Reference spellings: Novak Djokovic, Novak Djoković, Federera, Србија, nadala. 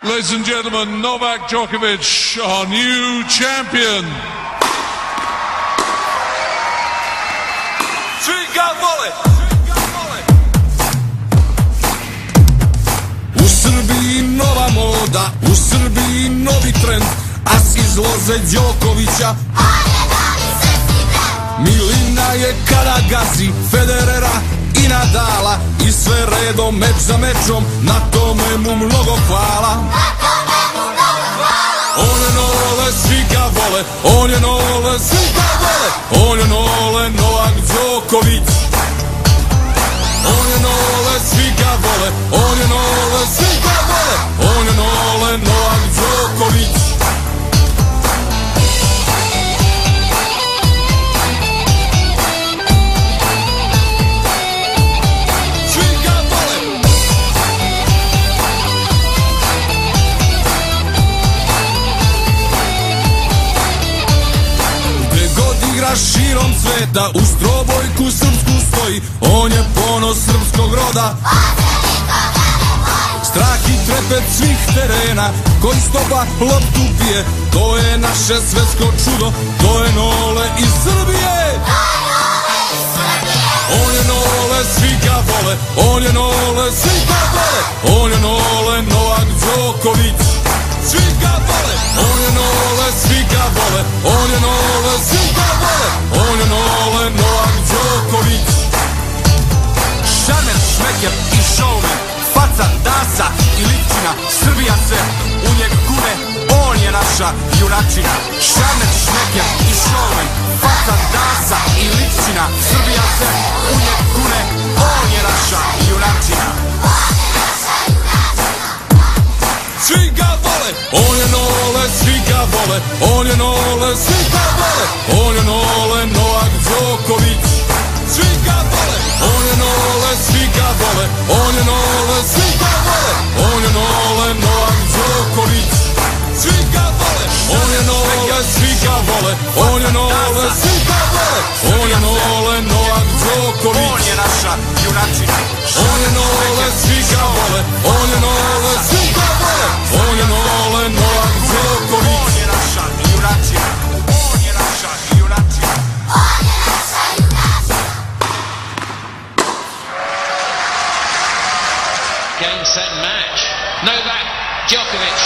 Ladies and gentlemen, Novak Djokovic, our new champion. U Srbiji nova moda, u Srbiji novi trend, a svi zloze Djokovića. Milina je kada gazi Federera I Nadala I sve redom meč za mečom, na tome mu mnogo hvala. On je Nole, svi ga vole, on je Nole, svi ga vole, on je Nole, Novak Djoković. On je Nole, svi ga vole, on je Nole, svi ga vole, on je Nole, Novak Djoković. Širom sveta uz trobojku srpsku stoji, on je ponos srpskog roda. Strah I trepet svih terena koji stopa loptu pije, to je naše svetsko čudo, to je Nole iz Srbije. On je Nole, svi ga vole, on je Nole, svi ga vole, on je Nole, Novak Djoković. Svi ga vole, on je Nole, svi ga vole, on je Nole, svi ga vole. On je Nole, Novak Djoković. Šarmer, šmeker I showman, faca, dasa I lipčina, Srbija sve u njeg gune, on je naša junačina. Šarmer, šmeker I showman, faca, dasa I lipčina, Srbija sve u njeg gune, on je naša junačina. Svi ga vole, on je Nole, svi ga vole, on je Nole, svi ga vole, on je Nole, Novak Djoković. Svi ga vole, on je Nole, svi ga vole, on je Nole, svi ga vole, on je Nole, Novak Djoković. Svi ga vole, on je Nole, svi ga vole, on je Nole, svi ga vole, on je Nole, Novak Djoković. On je naša junačina. On je Nole, svi ga vole, on je Nole, svi ga vole, on je Nole, Novak Djoković. On je naša junačina. On je naša junačina. On je naša junačina. Game, set, match. Novak Djokovic.